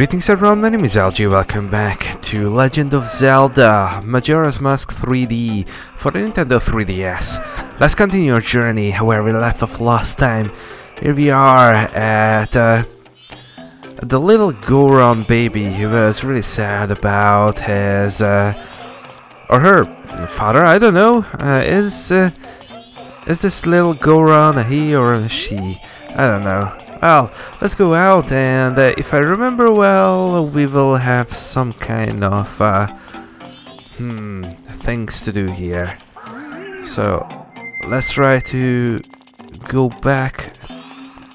Greetings everyone, my name is LG, welcome back to Legend of Zelda Majora's Mask 3D for the Nintendo 3DS. Let's continue our journey where we left off last time. Here we are at the little Goron baby who was really sad about his or her father, I don't know. Is this little Goron a he or a she? I don't know. Well, let's go out and if I remember well, we will have some kind of things to do here. So let's try to go back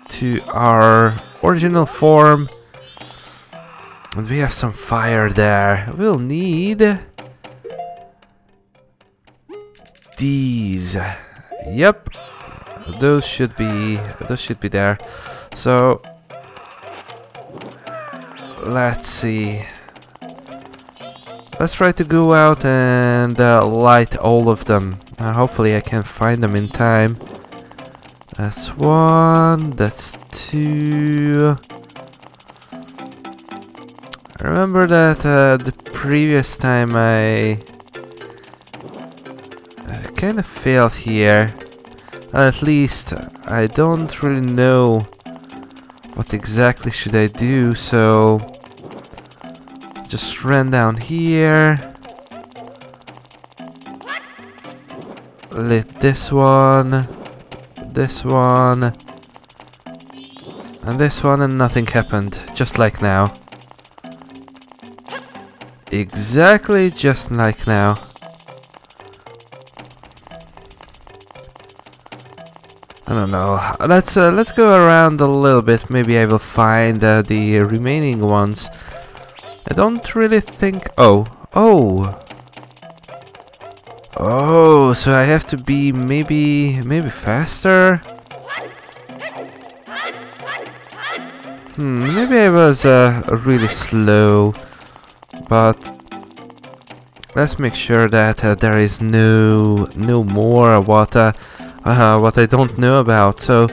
to our original form. And we have some fire there. We'll need these. Yep, those should be there. So, let's see, let's try to go out and light all of them. Hopefully I can find them in time. That's one, that's two. I remember that the previous time I kind of failed here. At least I don't really know what exactly should I do, so just ran down here, lit this one, and nothing happened, just like now. Exactly just like now. I don't know. Let's go around a little bit. Maybe I will find the remaining ones. I don't really think. Oh. So I have to be maybe faster. Maybe I was really slow. But let's make sure that there is no more what I don't know about, so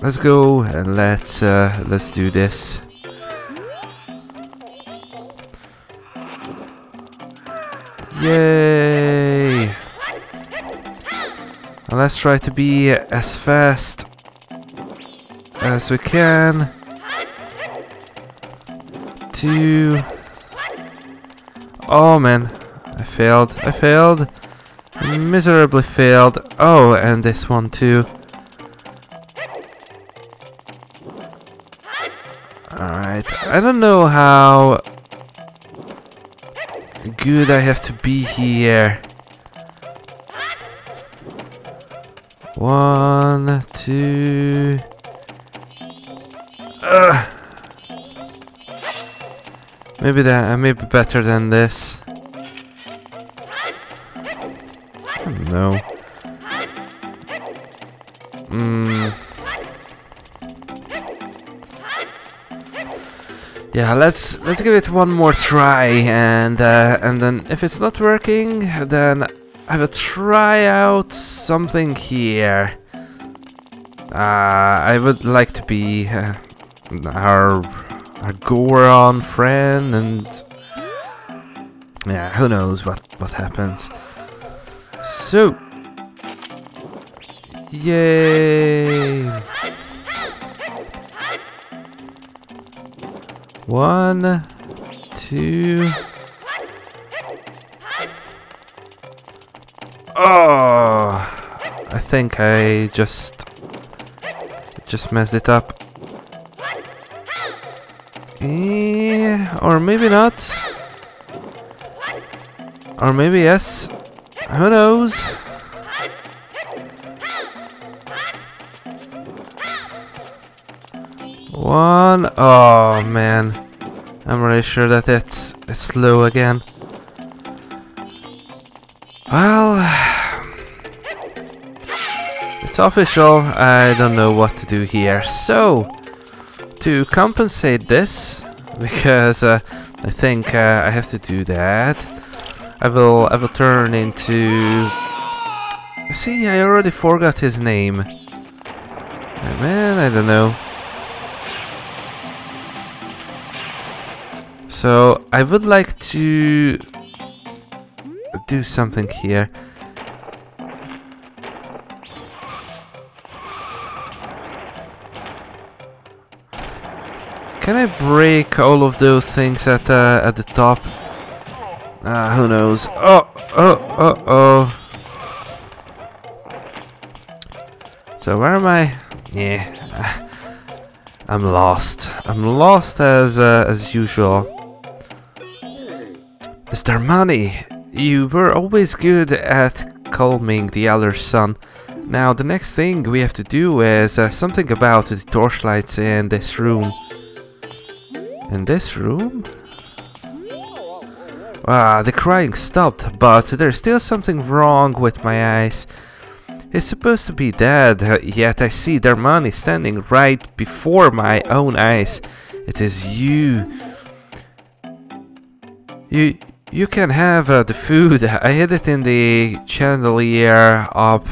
let's go and let's do this. Yay! And let's try to be as fast as we can. Two. Oh man, I failed. Miserably failed. Oh, and this one too. Alright, I don't know how good I have to be here. One, two... Ugh. Maybe that, maybe better than this. No. Yeah, let's give it one more try, and then if it's not working, then I will try out something here. I would like to be our Goron friend, and yeah, who knows what happens. So, yay! One, two. Oh, I think I just messed it up. Or maybe not. Or maybe yes. Who knows? One. Oh man, I'm really sure that it's slow again. Well, it's official. I don't know what to do here. So, to compensate this, because I think I have to do that. I will turn into... See, I already forgot his name. Man, I don't know. So I would like to do something here. Can I break all of those things at the top? Who knows? Oh. So where am I? Yeah. I'm lost. I'm lost as usual. Mr. Money, you were always good at calming the elder sun. Now the next thing we have to do is something about the torchlights in this room. In this room? The crying stopped, but there's still something wrong with my eyes. It's supposed to be dead, yet I see Darmani standing right before my own eyes. It is you. You can have the food. I hid it in the chandelier up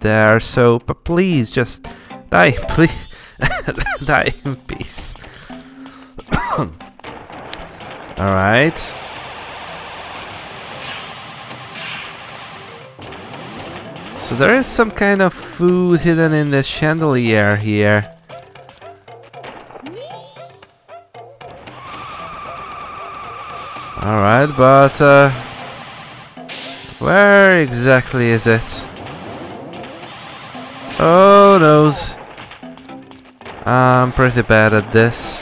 there, so but please just die, please. Die in peace. Alright. So there is some kind of food hidden in the chandelier here. Alright, but where exactly is it? Oh noes. I'm pretty bad at this.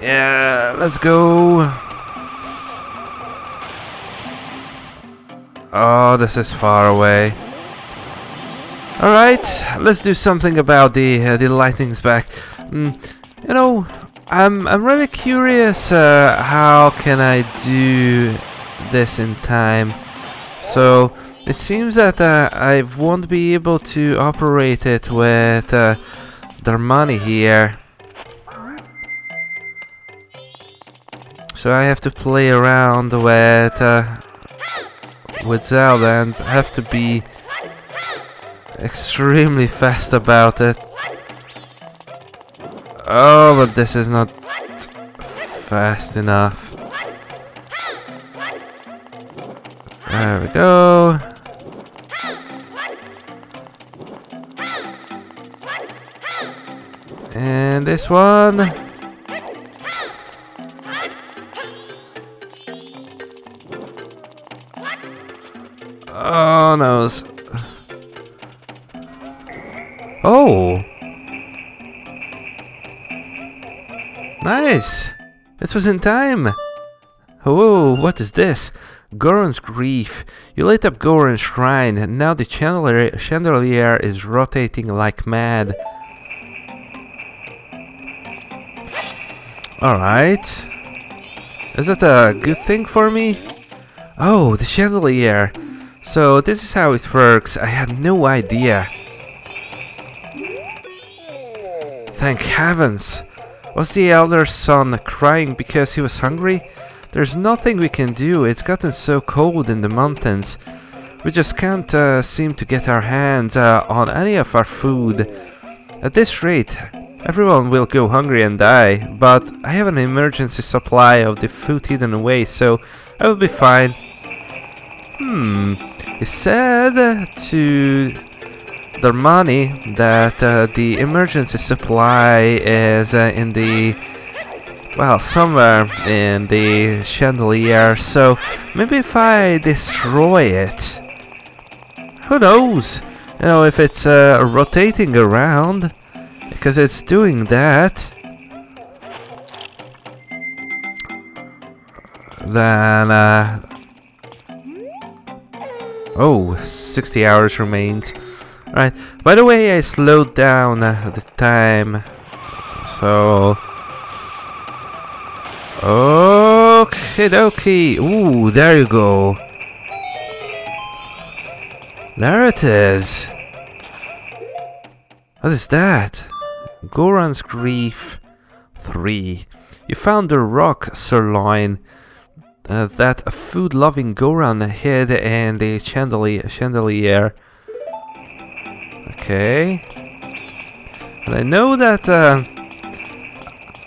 Yeah, let's go. Oh, this is far away. All right, let's do something about the lightning's back. You know, I'm really curious. How can I do this in time? So it seems that I won't be able to operate it with Darmani here. So I have to play around with Zelda and have to be extremely fast about it. Oh, but this is not fast enough. There we go. And this one. Oh no. Oh. Nice. It was in time. Oh, what is this? Goron's Grief. You lit up Goron's shrine and now the chandelier is rotating like mad. Alright. Is that a good thing for me? Oh, the chandelier. So this is how it works. I had no idea. Thank heavens! Was the elder son crying because he was hungry? There's nothing we can do. It's gotten so cold in the mountains. We just can't seem to get our hands on any of our food. At this rate, everyone will go hungry and die. But I have an emergency supply of the food hidden away, so I will be fine. He said to Darmani that the emergency supply is in the... well, somewhere in the chandelier, so maybe if I destroy it... who knows? You know, if it's rotating around, because it's doing that... then... oh, 60 hours remains. Alright, by the way, I slowed down the time. So... okie dokie. Ooh, there you go. There it is. What is that? Goron's Grief 3. You found the Rock Sirloin. that food-loving Goron head and the chandelier. Okay. And I know that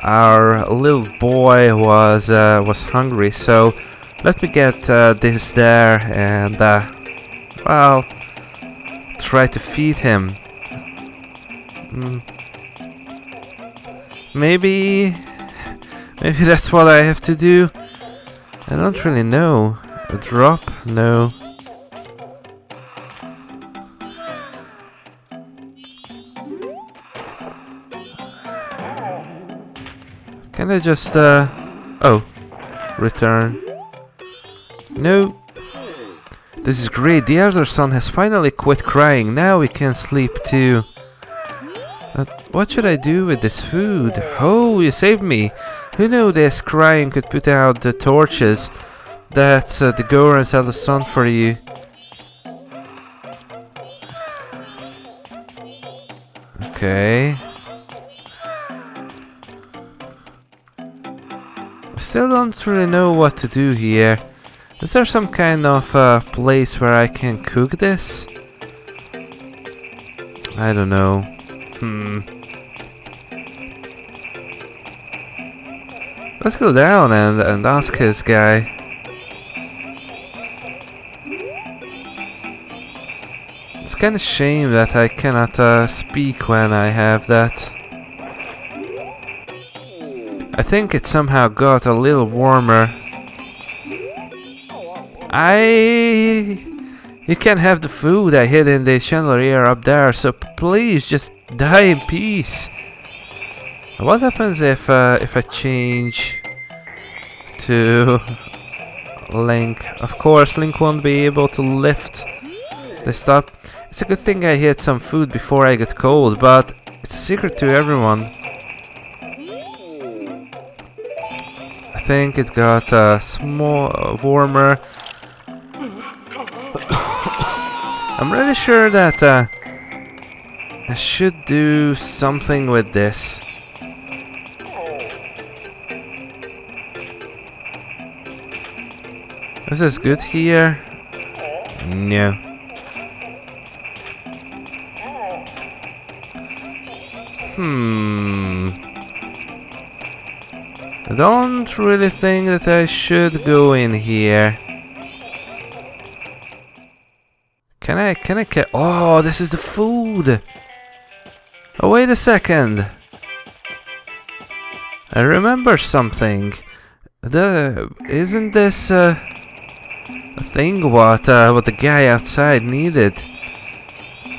our little boy was hungry, so let me get this there and well, try to feed him. Maybe that's what I have to do. I don't really know. A drop? No. Can I just oh, return? No. This is great. The elder son has finally quit crying. Now we can sleep too. What should I do with this food? Oh, you saved me! Who knew this crying could put out the torches? That's the Goron's elder son for you. Okay. I still don't really know what to do here. Is there some kind of place where I can cook this? I don't know. Let's go down and ask this guy. It's kind of shame that I cannot speak when I have that. I think it somehow got a little warmer. You can't have the food I hid in the chandelier up there, so please just die in peace. What happens if I change to Link? Of course, Link won't be able to lift this up. It's a good thing I hid some food before I got cold, but it's a secret to everyone. I think it got warmer. I'm really sure that I should do something with this. Is this good here? No. I don't really think that I should go in here. Can I get... Oh, this is the food! Oh, wait a second! I remember something. Isn't this a thing what the guy outside needed?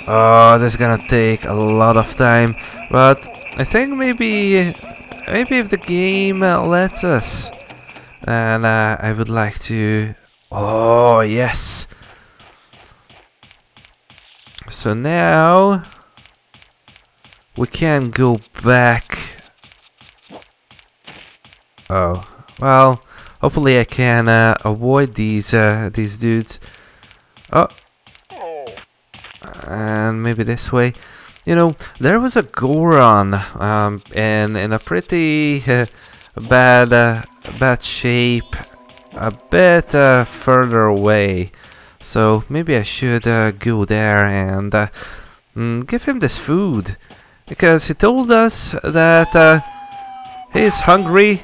Oh, this is gonna take a lot of time. But I think maybe if the game lets us. And I would like to... Oh, yes! So now we can go back. Oh well, hopefully I can avoid these dudes. Oh, and maybe this way. You know, there was a Goron in a pretty bad shape, a bit further away. So maybe I should go there and give him this food, because he told us that he's hungry.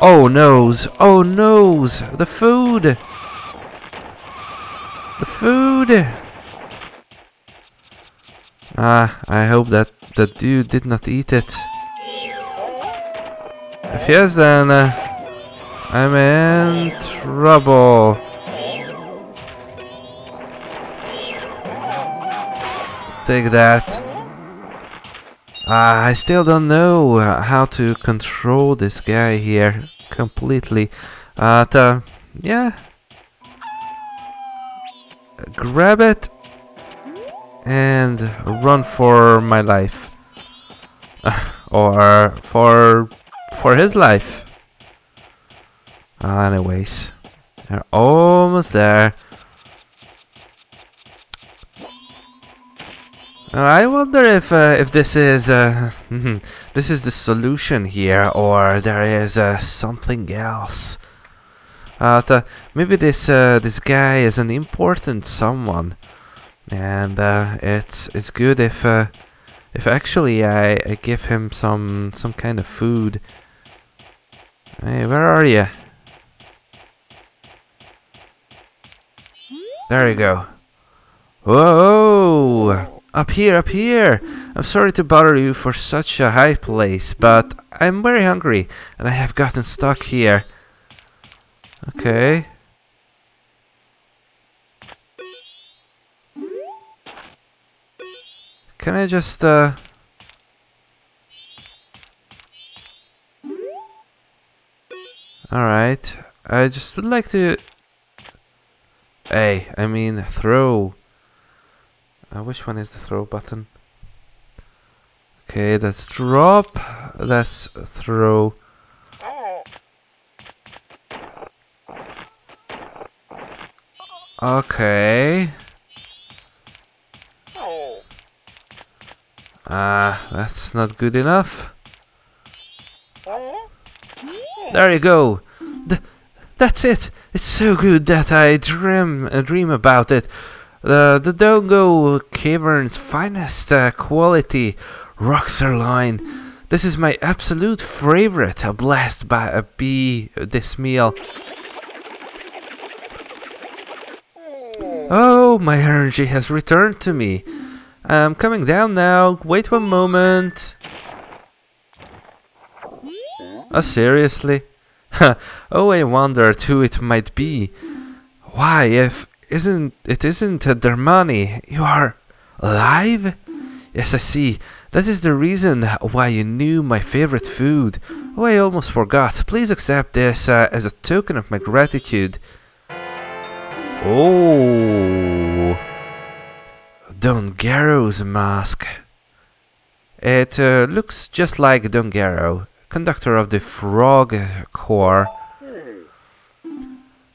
Oh noes, the food! The food! Ah, I hope that the dude did not eat it. If yes, then I'm in trouble. Take that. I still don't know how to control this guy here completely. Yeah. Grab it and run for my life. Or for his life. Anyways, we're almost there. I wonder if this is this is the solution here, or there is something else. Maybe this guy is an important someone, and it's good if actually I give him some kind of food. Hey, where are you? There you go. Whoa! Up here, up here! I'm sorry to bother you for such a high place, but I'm very hungry and I have gotten stuck here. Okay. Can I just Alright. I just would like to... Hey, I mean throw. Which one is the throw button? Okay, that's drop. That's throw. Okay. Ah, that's not good enough. There you go. That's it. It's so good that I dream about it. The Dogo Caverns' finest quality Rock Sirloin. This is my absolute favorite. A blast by a bee. This meal. Oh, my energy has returned to me. I'm coming down now. Wait one moment. Oh, seriously? Oh, I wondered who it might be. Why, if it isn't a Darmani? You are alive? Yes, I see. That is the reason why you knew my favorite food. Oh, I almost forgot. Please accept this as a token of my gratitude. Oh, Don Gero's mask. It looks just like Don Gerow, conductor of the Frog Corps.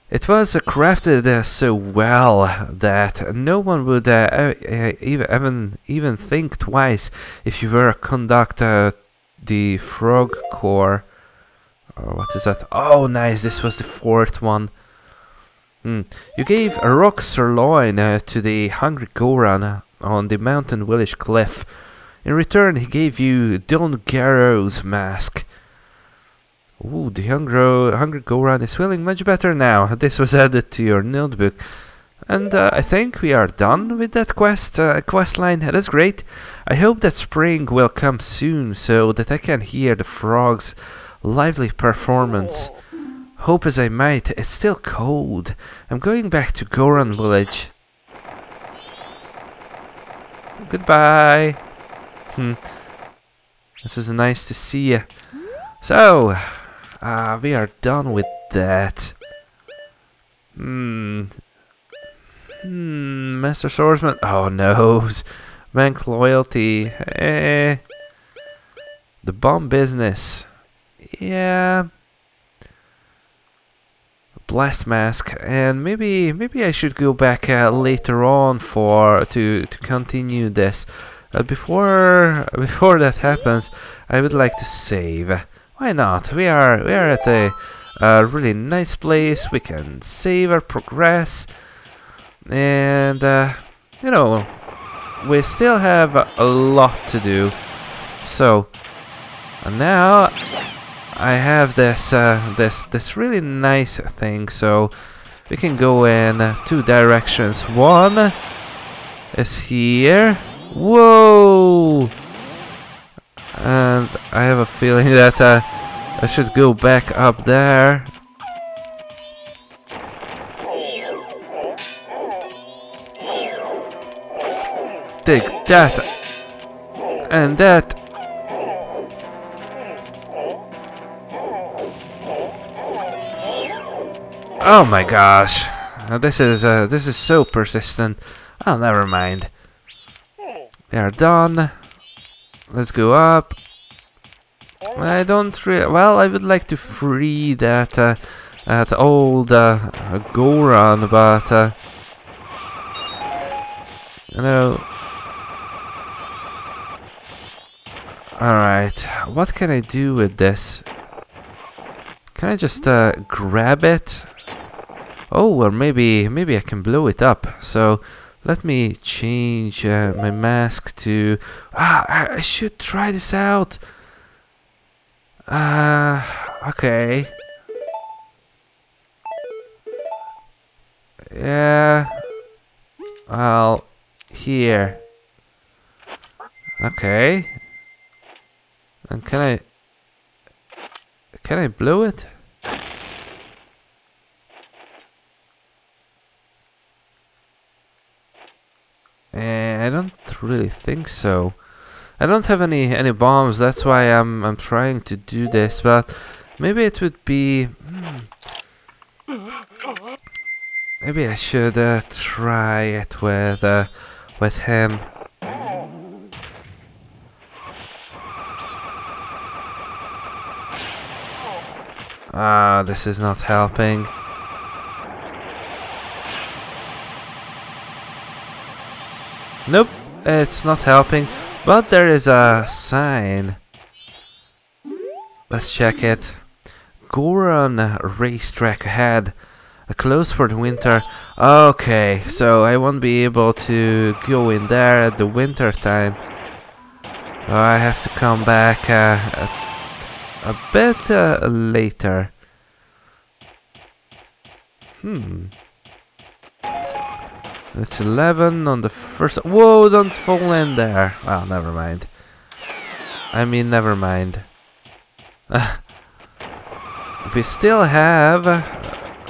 It was crafted so well that no one would even think twice if you were a conductor the Frog Corps. Oh, what is that? Oh, nice! This was the fourth one. You gave a rock sirloin to the hungry Goron on the mountain village cliff. In return, he gave you Don Gero's mask. Ooh, the hungry Goron is feeling much better now. This was added to your notebook. And I think we are done with that quest line. That's great. I hope that spring will come soon so that I can hear the frog's lively performance. Hope as I might, it's still cold. I'm going back to Goron village. Goodbye. This is nice to see you. So, we are done with that. Master Swordsman. Oh no. Bank loyalty. Eh. The bomb business. Yeah. Blast mask, and maybe I should go back later on to continue this. Before that happens, I would like to save. Why not? We are at a really nice place. We can save our progress, and you know, we still have a lot to do. So now I have this this really nice thing, so we can go in two directions. One is here. Whoa! And I have a feeling that I should go back up there. Take that and that. Oh my gosh, this is so persistent. Oh, never mind. We are done. Let's go up. I don't really. Well, I would like to free that old Goron, but you know. All right, what can I do with this? Can I just grab it? Oh, or maybe I can blow it up. So let me change my mask to... I should try this out. Okay. Yeah. Well, here. Okay. And can I blow it? I don't really think so. I don't have any bombs. That's why I'm trying to do this. But maybe it would be. Maybe I should try it with him. Ah, this is not helping. Nope, it's not helping, but there is a sign. Let's check it. Goron racetrack ahead, closed for the winter. Okay, so I won't be able to go in there at the winter time. I have to come back a bit later. It's 11 on the first... Whoa, don't fall in there. Oh, never mind. I mean, never mind. We still have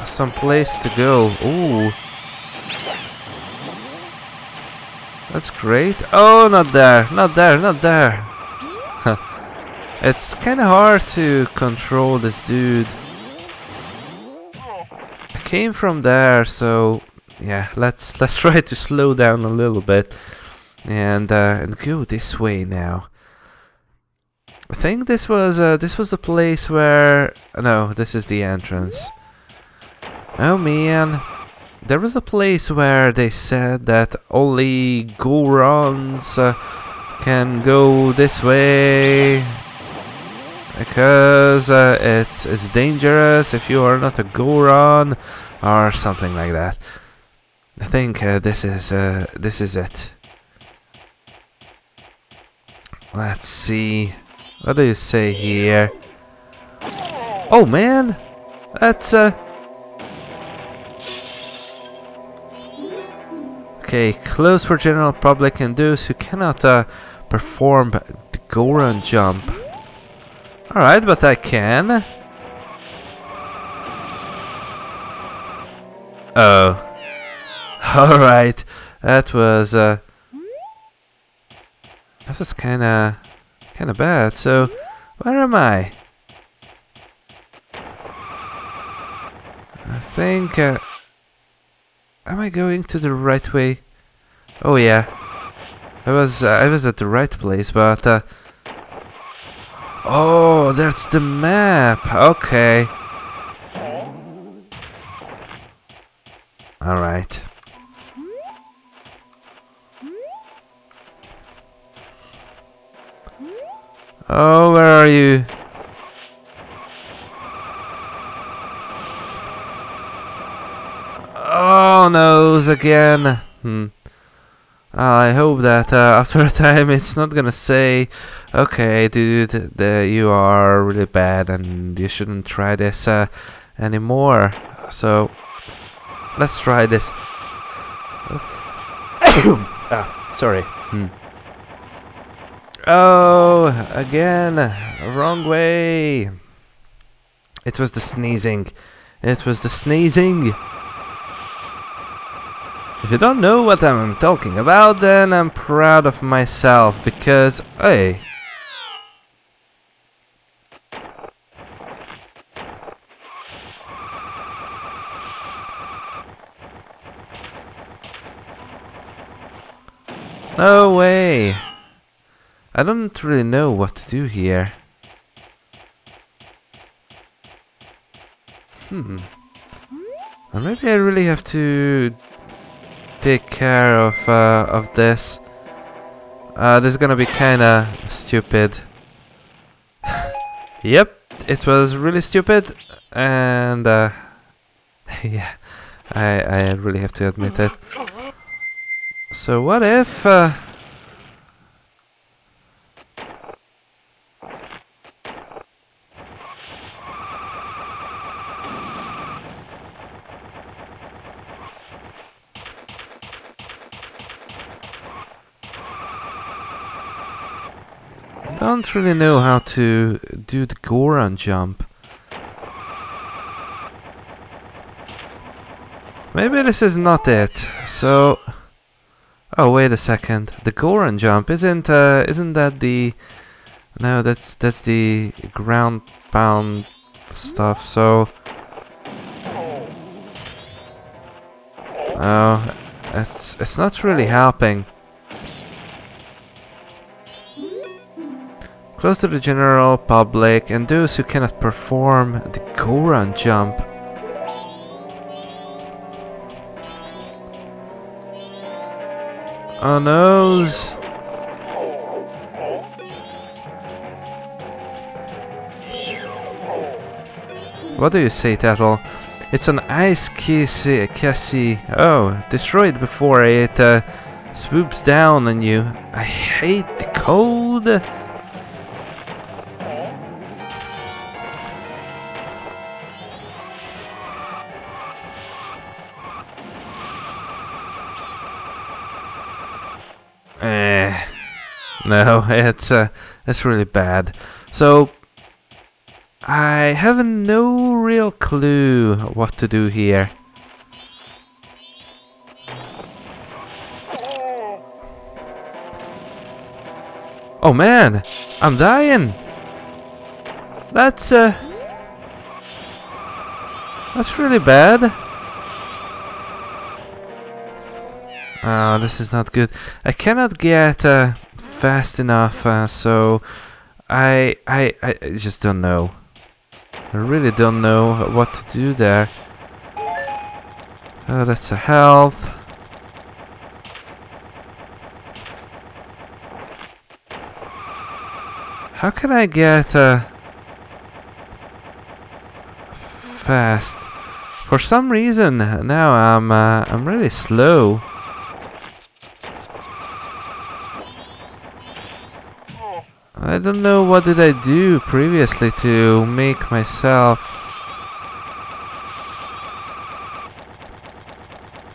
some place to go. Ooh. That's great. Oh, not there. Not there. Not there. It's kind of hard to control this dude. I came from there, so... Yeah, let's try to slow down a little bit and go this way now. I think this was the place where no, this is the entrance. Oh man, there was a place where they said that only Gorons can go this way because it's dangerous if you are not a Goron or something like that. I think this is it. Let's see. What do you say here? Oh man, that's okay. Closed for general public and those who cannot perform the Goron jump. All right, but I can. Oh. Alright, that was kinda bad, so where am I? I think, am I going to the right way? Oh yeah, I was at the right place, but, oh, that's the map, okay. Alright. Oh, where are you? Oh, nose again. I hope that after a time it's not gonna say, okay, dude, you are really bad and you shouldn't try this anymore. So, let's try this. Ah, sorry. Oh, again, wrong way. It was the sneezing. It was the sneezing. If you don't know what I'm talking about, then I'm proud of myself because, hey. No way. I don't really know what to do here. Or maybe I really have to take care of this. This is gonna be kinda stupid. Yep, it was really stupid, and yeah, I really have to admit it. So what if... I don't really know how to do the Goron jump. Maybe this is not it. So, oh wait a second, the Goron jump isn't that the? No, that's the ground pound stuff. So, oh, it's not really helping. Close to the general public and those who cannot perform the Goron jump. Oh noes! What do you say, Tatl? It's an ice cassie. Oh, destroy it before it swoops down on you. I hate the cold. No, it's really bad. So I have no real clue what to do here. Oh man, I'm dying. That's really bad. Oh, this is not good. I cannot get fast enough, so I just don't know. I really don't know what to do there. Oh, that's a health. How can I get fast? For some reason now I'm really slow. I don't know what did I do previously to make myself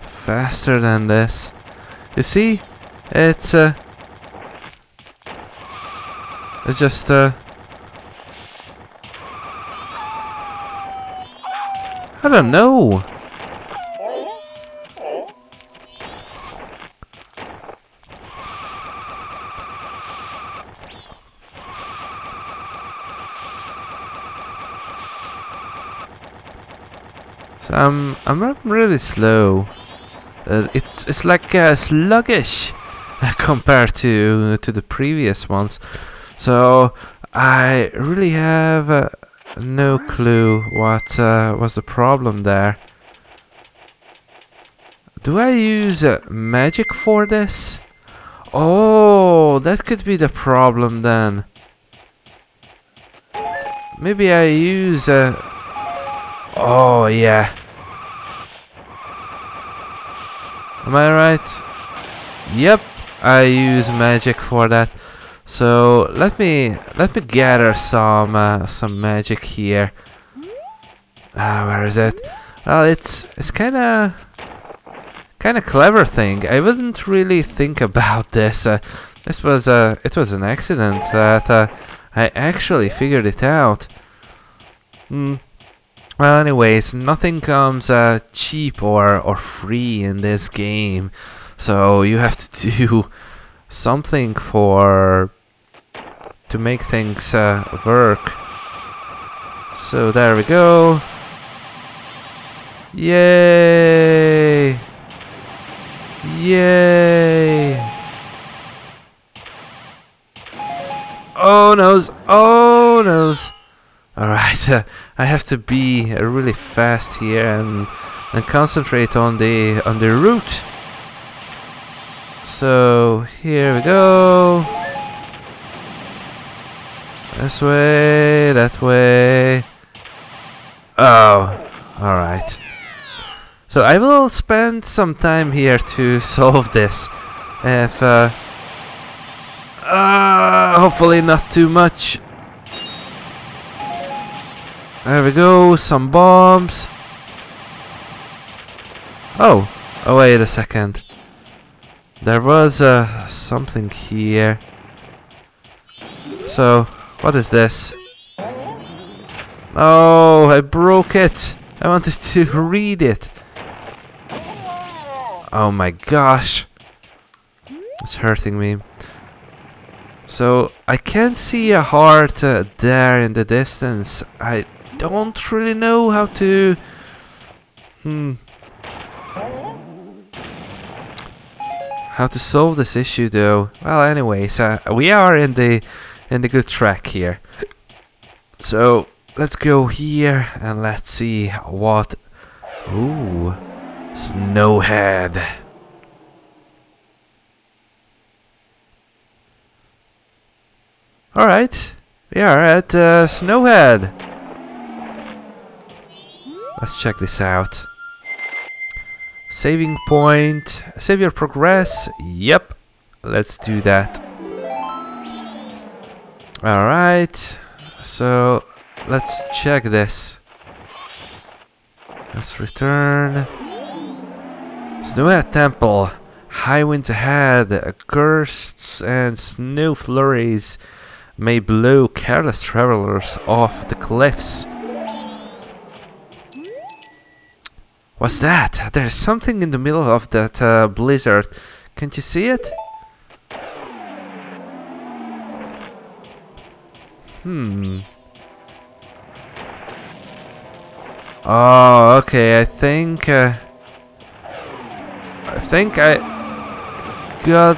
faster than this. You see, it's just I don't know. I'm really slow. It's like sluggish compared to the previous ones. So I really have no clue what was the problem there. Do I use magic for this? Oh, that could be the problem then. Maybe I use oh yeah. Am I right? Yep, I use magic for that. So let me gather some magic here. Where is it? Well, it's kind of clever thing. I wouldn't really think about this. This was it was an accident that I actually figured it out. Well, anyways, nothing comes cheap or free in this game, so you have to do something to make things work. So there we go. Yay! Yay! Oh noes! Oh noes! Alright, I have to be really fast here and concentrate on the route. So here we go. This way, that way. Oh, alright. So I will spend some time here to solve this. If, hopefully not too much. There we go, some bombs. Oh, oh wait a second. There was something here. So, what is this? Oh, I broke it. I wanted to read it. Oh my gosh. It's hurting me. So, I can see a heart there in the distance. I don't really know how to... How to solve this issue though. Well, anyways, we are in the good track here. So, let's go here and let's see what... Ooh, Snowhead. Alright, we are at Snowhead. Let's check this out. Saving point, save your progress, yep, let's do that. Alright, so let's check this. Let's return. Snowhead Temple, high winds ahead, gusts and snow flurries may blow careless travelers off the cliffs. What's that? There's something in the middle of that blizzard. Can't you see it? Oh, okay. I think I got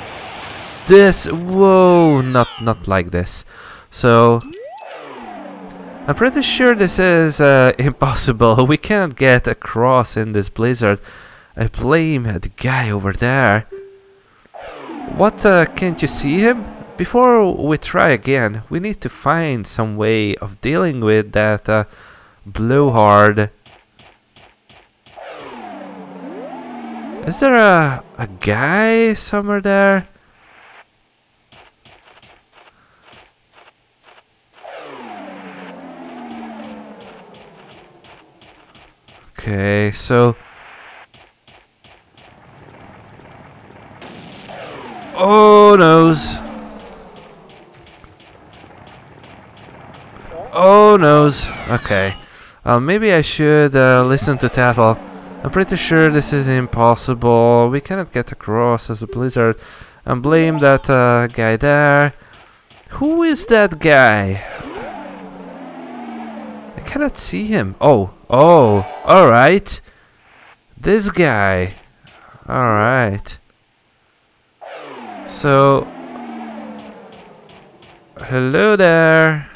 this. Whoa! Not like this. So. I'm pretty sure this is impossible. We can't get across in this blizzard. I blame the guy over there. What, can't you see him? Before we try again, we need to find some way of dealing with that blowhard. Is there a guy somewhere there? Okay, so... Oh, noes. Oh, noes. Okay. Maybe I should listen to Tatl. I'm pretty sure this is impossible. We cannot get across as a blizzard. And blame that guy there. Who is that guy? I cannot see him. Oh. Oh, alright. This guy. Alright. So... Hello there.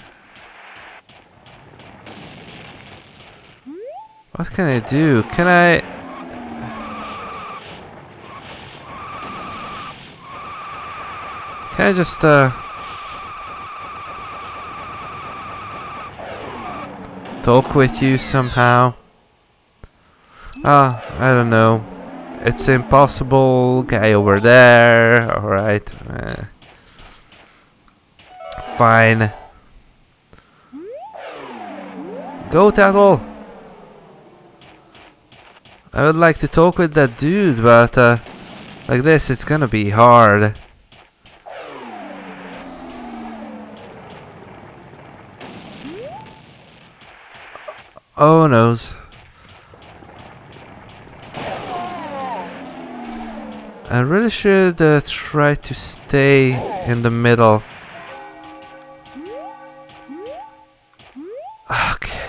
What can I do? Can I... Can I just... talk with you somehow? I don't know. It's impossible. Guy over there. Alright. Fine. Go, Tatl! I would like to talk with that dude, but like this, it's gonna be hard. Oh noes. I really should try to stay in the middle. Okay.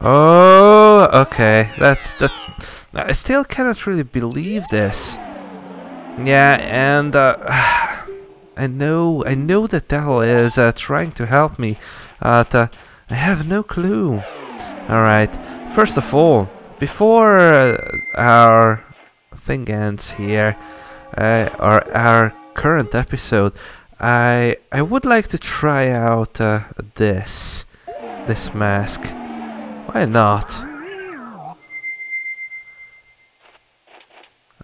Oh, okay. That's. I still cannot really believe this. Yeah, and. I know that Tatl is trying to help me, but I have no clue. Alright, first of all, before our thing ends here, or our current episode, I would like to try out this mask. Why not?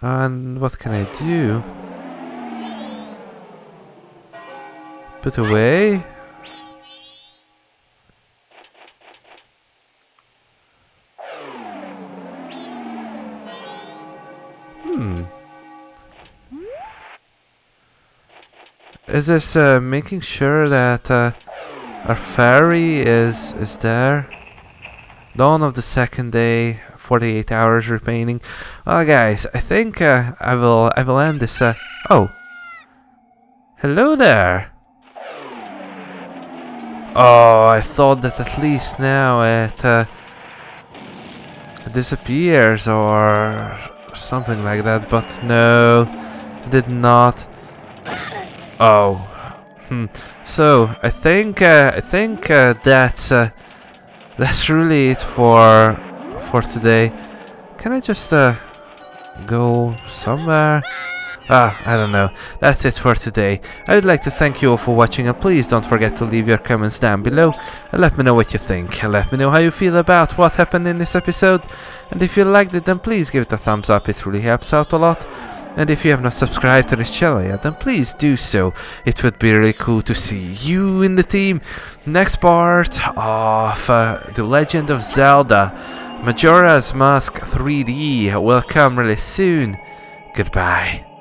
And what can I do? Put away? Is this making sure that our ferry is there? Dawn of the second day, 48 hours remaining. Well, guys, I think I will end this. Oh, hello there. Oh, I thought that at least now it disappears or something like that, but no, it did not. Oh, so I think that's really it for today. Can I just go somewhere? Ah, I don't know. That's it for today. I would like to thank you all for watching, and please don't forget to leave your comments down below and let me know what you think. Let me know how you feel about what happened in this episode, and if you liked it, then please give it a thumbs up. It really helps out a lot. And if you have not subscribed to this channel yet, then please do so. It would be really cool to see you in the team. Next part of The Legend of Zelda Majora's Mask 3D will come really soon. Goodbye.